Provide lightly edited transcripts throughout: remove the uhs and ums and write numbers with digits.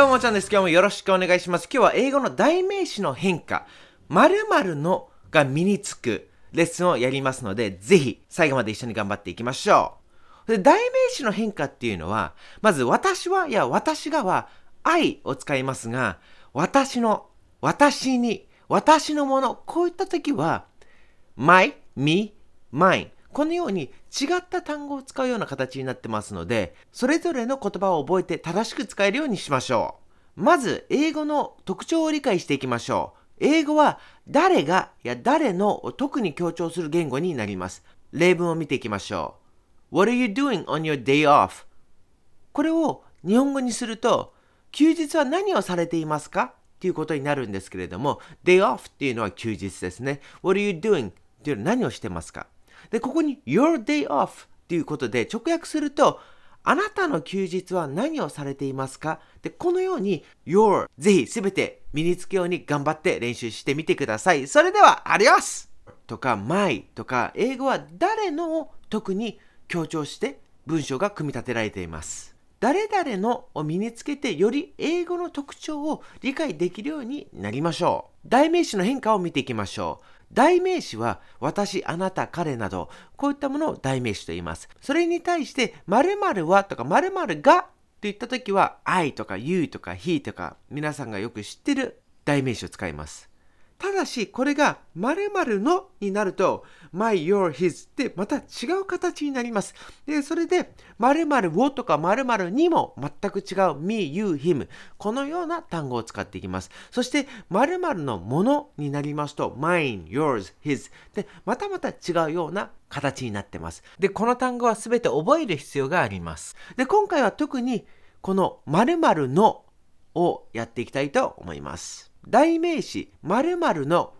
どうもちゃんです。今日もよろしくお願いします。今日は英語の代名詞の変化、〇〇のが身につくレッスンをやりますので、ぜひ最後まで一緒に頑張っていきましょう。で、代名詞の変化っていうのは、まず私は、いや私がは I を使いますが、私の、私に、私のもの、こういった時は my、me、mine。このように違った単語を使うような形になってますので、それぞれの言葉を覚えて正しく使えるようにしましょう。まず、英語の特徴を理解していきましょう。英語は、誰が、いや誰のを特に強調する言語になります。例文を見ていきましょう。What are you doing on your day off? これを日本語にすると、休日は何をされていますかっていうことになるんですけれども、day off っていうのは休日ですね。What are you doing? っていうのは何をしてますか。で、ここに your day off ということで直訳すると、あなたの休日は何をされていますか。で、このように your ぜひすべて身につくように頑張って練習してみてください。それでは、アディオスとか my とか、英語は誰のを特に強調して文章が組み立てられています。誰々のを身につけて、より英語の特徴を理解できるようになりましょう。代名詞の変化を見ていきましょう。代名詞は私、あなた、彼など、こういったものを代名詞と言います。それに対して〇〇はとか〇〇がといったときは I とか You とか He とか、皆さんがよく知ってる代名詞を使います。ただし、これが〇〇のになると My、Your、His ってまた違う形になります。で、それで〇〇をとか〇〇にも全く違う Me、You、Him、このような単語を使っていきます。そして〇〇のものになりますと Mine、Yours、His でまた違うような形になってます。で、この単語はすべて覚える必要があります。で、今回は特にこの〇〇のをやっていきたいと思います。代名詞〇〇の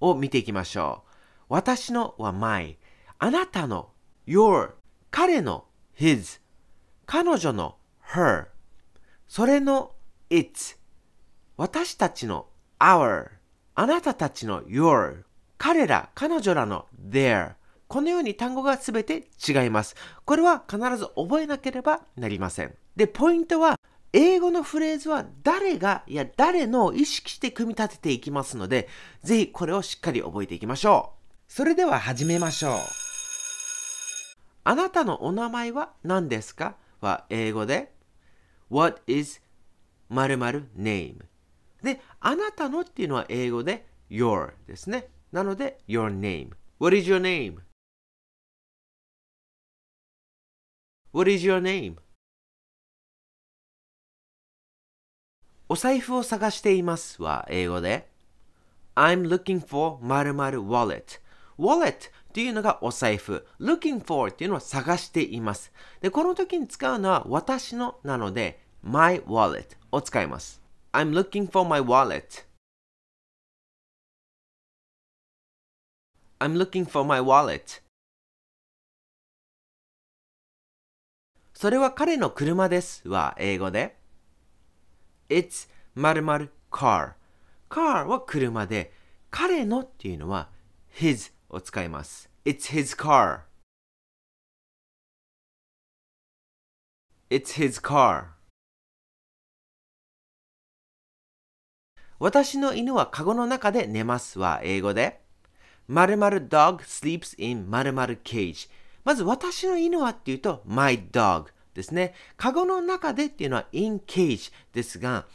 を見ていきましょう。私のは my、あなたの your、彼の his、彼女の her、それの its、私たちの our、あなたたちの your、彼ら彼女らの their、このように単語がすべて違います。これは必ず覚えなければなりません。で、ポイントは、英語のフレーズは誰が、いや誰のを意識して組み立てていきますので、ぜひこれをしっかり覚えていきましょう。それでは始めましょう。あなたのお名前は何ですかは英語で What is ○○ name で、あなたのっていうのは英語で Your ですね。なので Your name。 What is your name? What is your name?お財布を探していますは英語で I'm looking for ○○ wallet。 wallet というのがお財布、 looking for というのは探しています。で、この時に使うのは私のなので my wallet を使います。 I'm looking for my wallet。 I'm looking for my wallet。 それは彼の車ですは英語でIt's ○○ car。 car は車で、彼のっていうのは his を使います。It's his car。 It's his car。 私の犬はカゴの中で寝ますは英語で○○ dog sleeps in ○○ cage。 まず私の犬はっていうと my dog。ですね。カゴの中でっていうのは in cage ですが、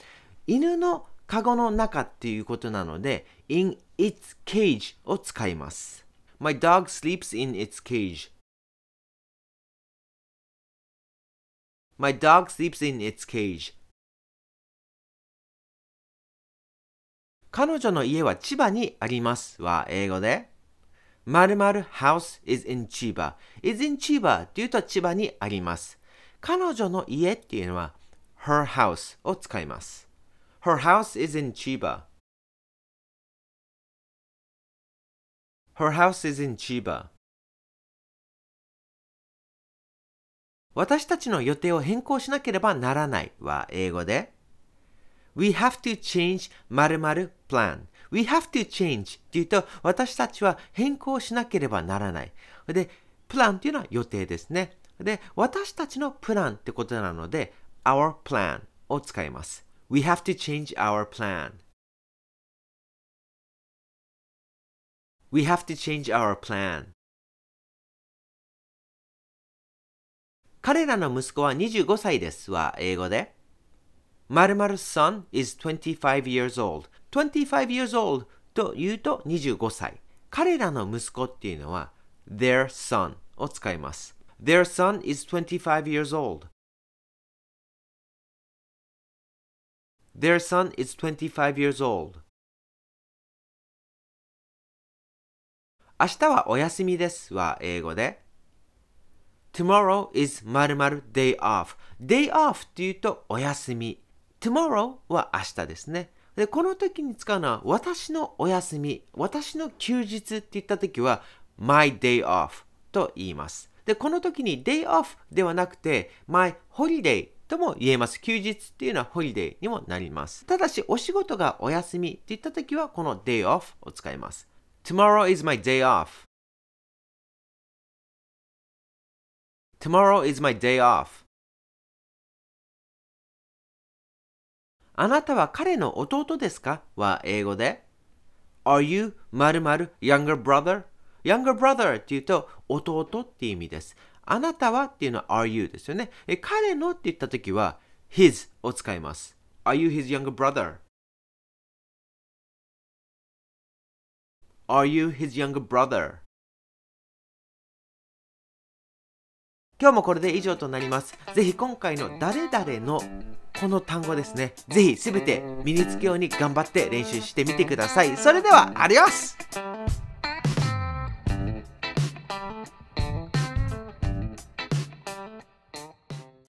犬のカゴの中っていうことなので in its cage を使います。My dog sleeps in its cage。 My dog sleeps in its cage。 彼女の家は千葉にありますは英語で○○ house is in 千葉。 is in 千葉っていうと千葉にあります。彼女の家っていうのは her house を使います。her house is in 千葉。her house is in 千葉。私たちの予定を変更しなければならないは英語で we have to change ○○ plan。 we have to change っていうと私たちは変更しなければならない。で、plan っていうのは予定ですね。で、私たちのプランってことなので our plan を使います。We have to change our plan. We have to change our plan. 彼らの息子は25歳ですは英語で○○'s son is 25 years old. 25 years old と言うと25歳。彼らの息子っていうのは their son を使います。Their son is 25 years old. Their son is 25 years old. 明日はお休みですは英語でTomorrow is ○○ day off. Day off っていうとお休み。Tomorrow は明日ですね。で、この時に使うのは私のお休み、私の休日って言った時は my day off と言います。で、この時に day off ではなくて my holiday とも言えます。休日っていうのは holiday にもなります。ただし、お仕事がお休みって言った時はこの day off を使います。Tomorrow is my day off.Tomorrow is my day off. あなたは彼の弟ですかは英語で Are you ○○ younger brother? Younger brother っていうと弟っていう意味です。あなたはっていうのは Are you ですよね。彼のって言ったときは his を使います。Are you his younger brother? Are you his younger brother?今日もこれで以上となります。ぜひ今回の誰々のこの単語ですね。ぜひすべて身につくように頑張って練習してみてください。それでは、アディオス!